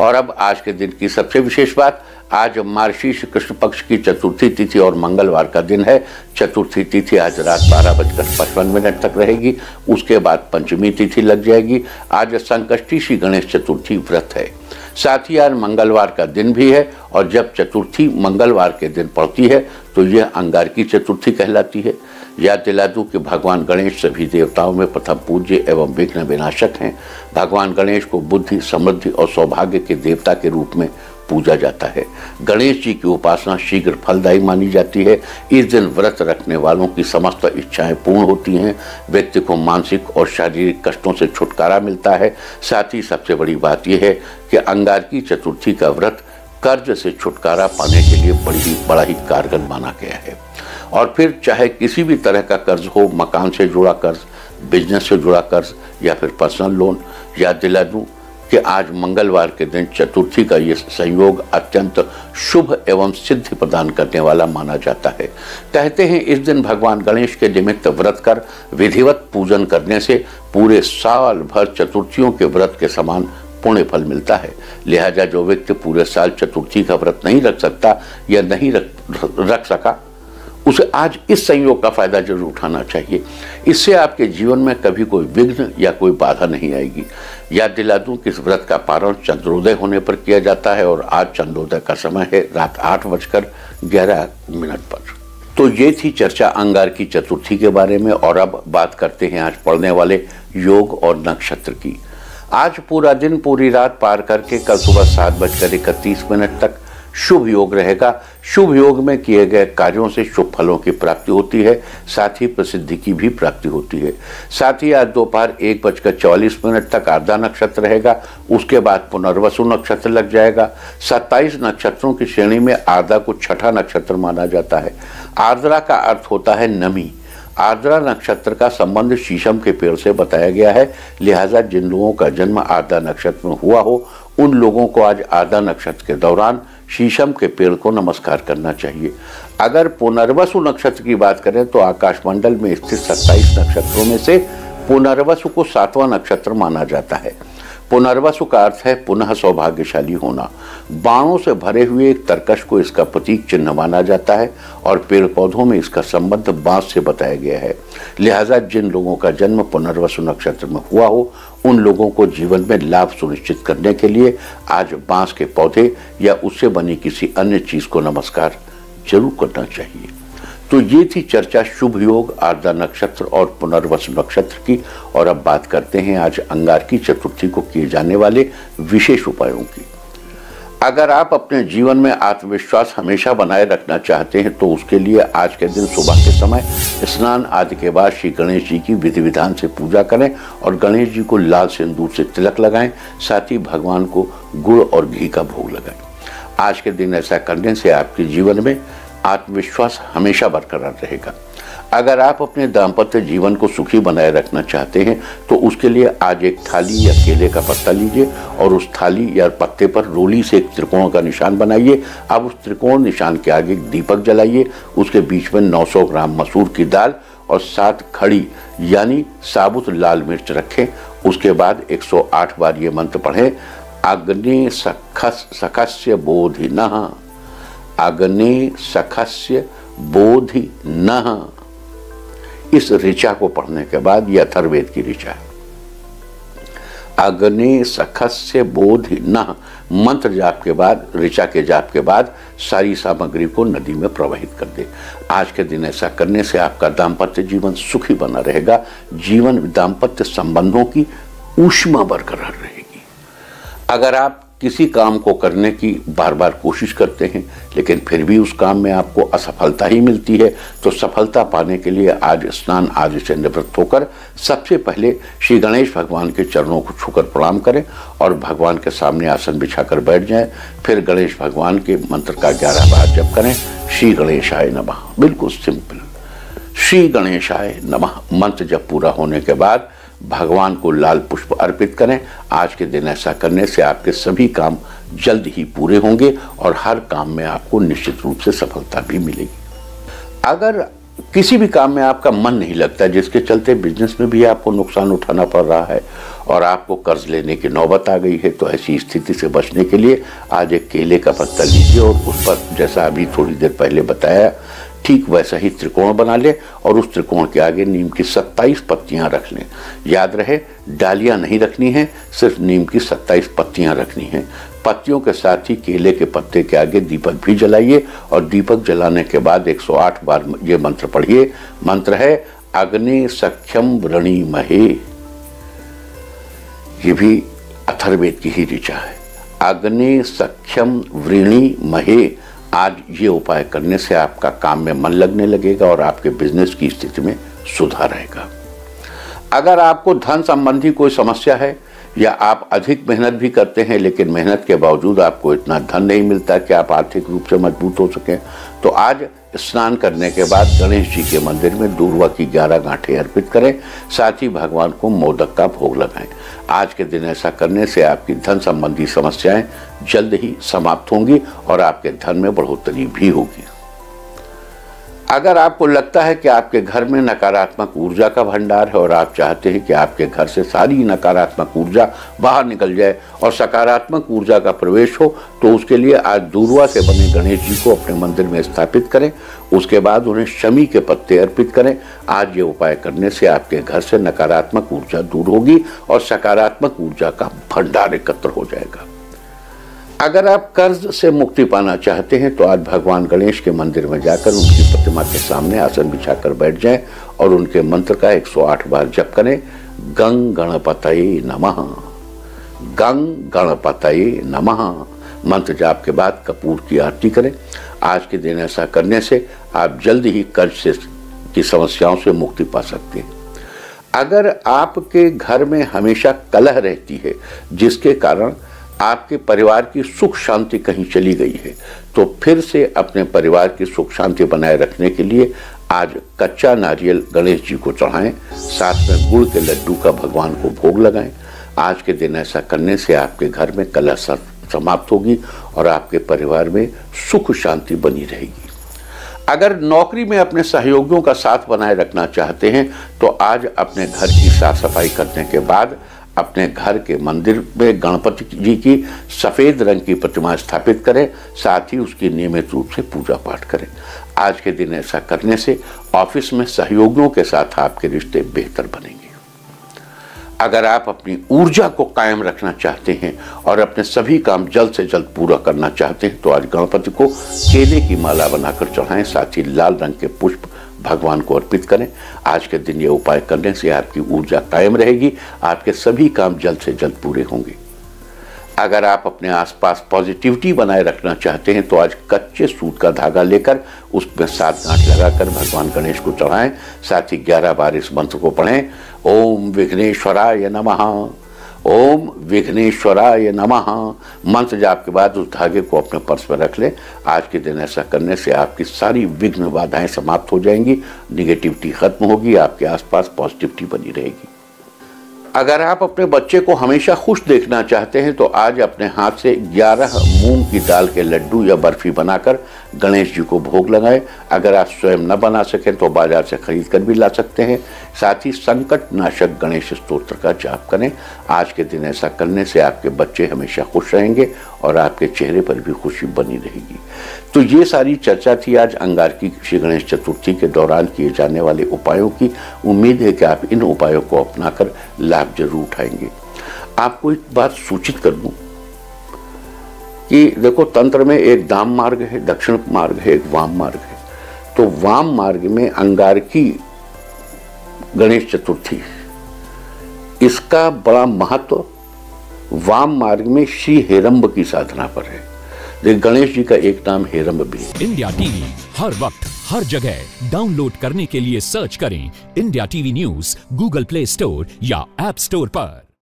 और अब आज के दिन की सबसे विशेष बात, आज मार्गशीर्ष कृष्ण पक्ष की चतुर्थी तिथि और मंगलवार का दिन है। चतुर्थी तिथि आज रात 12:55 तक रहेगी, उसके बाद पंचमी तिथि लग जाएगी। आज संकष्टी श्री गणेश चतुर्थी व्रत है, साथ ही आज मंगलवार का दिन भी है। और जब चतुर्थी मंगलवार के दिन पड़ती है तो यह अंगारकी चतुर्थी कहलाती है। याद दिला दूं कि भगवान गणेश सभी देवताओं में प्रथम पूज्य एवं विघ्न विनाशक हैं। भगवान गणेश को बुद्धि, समृद्धि और सौभाग्य के देवता के रूप में पूजा जाता है। गणेश जी की उपासना शीघ्र फलदायी मानी जाती है। इस दिन व्रत रखने वालों की समस्त इच्छाएं पूर्ण होती हैं। व्यक्ति को मानसिक और शारीरिक कष्टों से छुटकारा मिलता है। साथ ही सबसे बड़ी बात यह है कि अंगारकी चतुर्थी का व्रत कर्ज से छुटकारा पाने के लिए बड़ा ही कारगर माना गया है। और फिर चाहे किसी भी तरह का कर्ज हो, मकान से जुड़ा कर्ज, बिजनेस से जुड़ा कर्ज या फिर पर्सनल लोन। याद दिला दूँ कि आज मंगलवार के दिन चतुर्थी का ये संयोग अत्यंत शुभ एवं सिद्धि प्रदान करने वाला माना जाता है। कहते हैं इस दिन भगवान गणेश के निमित्त व्रत कर विधिवत पूजन करने से पूरे साल भर चतुर्थियों के व्रत के समान पुण्य फल मिलता है। लिहाजा जो व्यक्ति पूरे साल चतुर्थी का व्रत नहीं रख सकता या नहीं रख सका उसे आज इस संयोग का फायदा जरूर उठाना चाहिए। इससे आपके जीवन में कभी कोई विघ्न या कोई बाधा नहीं आएगी। याद दिला दूं कि इस व्रत का पारण चंद्रोदय होने पर किया जाता है और आज चंद्रोदय का समय है रात 8:11 पर। तो ये थी चर्चा अंगारकी चतुर्थी के बारे में। और अब बात करते हैं आज पढ़ने वाले योग और नक्षत्र की। आज पूरा दिन पूरी रात पार करके कल सुबह 7:31 तक शुभ योग रहेगा। शुभ योग में किए गए कार्यों से शुभ फलों की प्राप्ति होती है, साथ ही प्रसिद्धि की भी प्राप्ति होती है। साथ ही आज दोपहर 1:44 तक आर्द्रा नक्षत्र रहेगा, उसके बाद पुनर्वसु नक्षत्र लग जाएगा। 27 नक्षत्रों की श्रेणी में आर्द्रा को छठा नक्षत्र माना जाता है। आर्द्रा का अर्थ होता है नमी। आर्द्रा नक्षत्र का संबंध शीशम के पेड़ से बताया गया है। लिहाजा जिन लोगों का जन्म आर्द्रा नक्षत्र में हुआ हो उन लोगों को आज आर्द्रा नक्षत्र के दौरान शीशम के पेड़ को नमस्कार करना चाहिए। अगर पुनर्वसु नक्षत्र की बात करें तो आकाशमंडल में स्थित 27 नक्षत्रों में से पुनर्वसु को 7वां नक्षत्र माना जाता है। पुनर्वसु का अर्थ है पुनः सौभाग्यशाली होना। बाणों से भरे हुए एक तरकश को इसका प्रतीक चिन्ह माना जाता है और पेड़ पौधों में इसका संबंध बांस से बताया गया है। लिहाजा जिन लोगों का जन्म पुनर्वसु नक्षत्र में हुआ हो उन लोगों को जीवन में लाभ सुनिश्चित करने के लिए आज बांस के पौधे या उससे बनी किसी अन्य चीज को नमस्कार जरूर करना चाहिए। तो ये थी चर्चा शुभ योग, आर्द्रा नक्षत्र और पुनर्वसु नक्षत्र की। और अब बात करते हैं आज अंगारकी चतुर्थी को किए जाने वाले विशेष उपायों की। अगर आप अपने जीवन में आत्मविश्वास हमेशा बनाए रखना चाहते हैं तो उसके लिए आज के दिन सुबह के समय स्नान आदि के बाद श्री गणेश जी की विधि विधान से पूजा करें और गणेश जी को लाल सिंदूर से तिलक लगाएं। साथ ही भगवान को गुड़ और घी का भोग लगाएं। आज के दिन ऐसा करने से आपके जीवन में आत्मविश्वास हमेशा बरकरार रहेगा। अगर आप अपने दाम्पत्य जीवन को सुखी बनाए रखना चाहते हैं तो उसके लिए आज एक थाली या केले का पत्ता लीजिए और उस थाली या पत्ते पर रोली से एक त्रिकोण का निशान बनाइए। अब उस त्रिकोण निशान के आगे एक दीपक जलाइए, उसके बीच में 900 ग्राम मसूर की दाल और 7 खड़ी यानी साबुत लाल मिर्च रखें। उसके बाद 108 बार ये मंत्र पढ़ें, अग्नि सखस्य बोधि नः, अग्नि सखस्य बोधि नः। इस ऋचा को पढ़ने के बाद, यह अथर्ववेद की ऋचा है, अग्नि सखस्य बोधि नः मंत्र जाप के बाद, ऋचा के जाप के बाद सारी सामग्री को नदी में प्रवाहित कर दे। आज के दिन ऐसा करने से आपका दाम्पत्य जीवन सुखी बना रहेगा। जीवन दाम्पत्य संबंधों की ऊष्मा बरकरार रहेगी। अगर आप किसी काम को करने की बार बार कोशिश करते हैं लेकिन फिर भी उस काम में आपको असफलता ही मिलती है तो सफलता पाने के लिए आज स्नान आदि से निवृत्त होकर सबसे पहले श्री गणेश भगवान के चरणों को छूकर प्रणाम करें और भगवान के सामने आसन बिछाकर बैठ जाएं। फिर गणेश भगवान के मंत्र का 11 बार जप करें, श्री गणेशाय नमः। बिल्कुल सिंपल, श्री गणेशाय नमः मंत्र जब पूरा होने के बाद भगवान को लाल पुष्प अर्पित करें। आज के दिन ऐसा करने से आपके सभी काम जल्द ही पूरे होंगे और हर काम में आपको निश्चित रूप से सफलता भी मिलेगी। अगर किसी भी काम में आपका मन नहीं लगता जिसके चलते बिजनेस में भी आपको नुकसान उठाना पड़ रहा है और आपको कर्ज लेने की नौबत आ गई है, तो ऐसी स्थिति से बचने के लिए आज एक केले का पत्ता लीजिए और उस पर जैसा अभी थोड़ी देर पहले बताया ठीक वैसा ही त्रिकोण बना लें और उस त्रिकोण के आगे नीम की 27 पत्तियां रख लें। याद रहे डालियां नहीं रखनी हैं, सिर्फ नीम की 27 पत्तियां रखनी हैं। पत्तियों के साथ ही केले के पत्ते के आगे दीपक भी जलाइए और दीपक जलाने के बाद 108 बार ये मंत्र पढ़िए। मंत्र है अग्नि सख्यम व्रणी महे, ये भी अथर्ववेद की ही ऋचा है। अग्नि सख्यम व्रीणी महे, आज ये उपाय करने से आपका काम में मन लगने लगेगा और आपके बिजनेस की स्थिति में सुधार आएगा। अगर आपको धन संबंधी कोई समस्या है या आप अधिक मेहनत भी करते हैं लेकिन मेहनत के बावजूद आपको इतना धन नहीं मिलता कि आप आर्थिक रूप से मजबूत हो सकें, तो आज स्नान करने के बाद गणेश जी के मंदिर में दूर्वा की 11 गांठें अर्पित करें, साथ ही भगवान को मोदक का भोग लगाएं। आज के दिन ऐसा करने से आपकी धन संबंधी समस्याएं जल्द ही समाप्त होंगी और आपके धन में बढ़ोतरी भी होगी। अगर आपको लगता है कि आपके घर में नकारात्मक ऊर्जा का भंडार है और आप चाहते हैं कि आपके घर से सारी नकारात्मक ऊर्जा बाहर निकल जाए और सकारात्मक ऊर्जा का प्रवेश हो, तो उसके लिए आज दूर्वा से बने गणेश जी को अपने मंदिर में स्थापित करें। उसके बाद उन्हें शमी के पत्ते अर्पित करें। आज ये उपाय करने से आपके घर से नकारात्मक ऊर्जा दूर होगी और सकारात्मक ऊर्जा का भंडार एकत्र हो जाएगा। अगर आप कर्ज से मुक्ति पाना चाहते हैं तो आज भगवान गणेश के मंदिर में जाकर उनकी प्रतिमा के सामने आसन बिछाकर बैठ जाएं और उनके मंत्र का 108 बार जप करें। गं गणपतये नमः, गं गणपतये नमः। मंत्र जाप के बाद कपूर की आरती करें। आज के दिन ऐसा करने से आप जल्द ही कर्ज से की समस्याओं से मुक्ति पा सकते हैं। अगर आपके घर में हमेशा कलह रहती है जिसके कारण आपके परिवार की सुख शांति कहीं चली गई है, तो फिर से अपने परिवार की सुख शांति बनाए रखने के लिए आज कच्चा नारियल गणेश जी को चढ़ाएं, साथ में गुड़ के लड्डू का भगवान को भोग लगाएं। आज के दिन ऐसा करने से आपके घर में कलह समाप्त होगी और आपके परिवार में सुख शांति बनी रहेगी। अगर नौकरी में अपने सहयोगियों का साथ बनाए रखना चाहते हैं तो आज अपने घर की साफ सफाई करने के बाद अपने घर के मंदिर में गणपति जी की सफ़ेद रंग की प्रतिमा स्थापित करें, साथ ही उसकी नियमित रूप से पूजा पाठ करें। आज के दिन ऐसा करने से ऑफिस में सहयोगियों के साथ आपके रिश्ते बेहतर बनेंगे। अगर आप अपनी ऊर्जा को कायम रखना चाहते हैं और अपने सभी काम जल्द से जल्द पूरा करना चाहते हैं, तो आज गणपति को केले की माला बनाकर चढ़ाएं, साथ ही लाल रंग के पुष्प भगवान को अर्पित करें। आज के दिन ये उपाय करने से आपकी ऊर्जा कायम रहेगी, आपके सभी काम जल्द से जल्द पूरे होंगे। अगर आप अपने आसपास पॉजिटिविटी बनाए रखना चाहते हैं तो आज कच्चे सूत का धागा लेकर उसमें 7 गांठ लगाकर भगवान गणेश को चढ़ाएं, साथ ही 11 बार इस मंत्र को पढ़ें। ओम विघ्नेश्वराय नमः, ओम विघ्नेश्वराय नमः। मंत्र जाप के बाद उस धागे को अपने पर्स पर रख लें। आज के दिन ऐसा करने से आपकी सारी विघ्न बाधाएं समाप्त हो जाएंगी, निगेटिविटी खत्म होगी, आपके आसपास पॉजिटिविटी बनी रहेगी। अगर आप अपने बच्चे को हमेशा खुश देखना चाहते हैं तो आज अपने हाथ से 11 मूंग की दाल के लड्डू या बर्फी बनाकर गणेश जी को भोग लगाएं। अगर आप स्वयं न बना सकें तो बाजार से खरीद कर भी ला सकते हैं। साथ ही संकट नाशक गणेश स्तोत्र का जाप करें। आज के दिन ऐसा करने से आपके बच्चे हमेशा खुश रहेंगे और आपके चेहरे पर भी खुशी बनी रहेगी। तो ये सारी चर्चा थी आज अंगारकी श्री गणेश चतुर्थी के दौरान किए जाने वाले उपायों की। उम्मीद है कि आप इन उपायों को अपनाकर लाभ जरूर उठाएंगे। आपको एक बात सूचित कर दूं कि देखो तंत्र में एक दाम मार्ग है, दक्षिण मार्ग है, एक वाम मार्ग है। तो वाम मार्ग में अंगारकी गणेश चतुर्थी, इसका बड़ा महत्व वाम मार्ग में श्री हेरंब की साधना पर है। देख गणेश जी का एक नाम हेरंब भी। इंडिया टीवी हर वक्त हर जगह डाउनलोड करने के लिए सर्च करें IndiaTV News Google play store या ऐप स्टोर पर।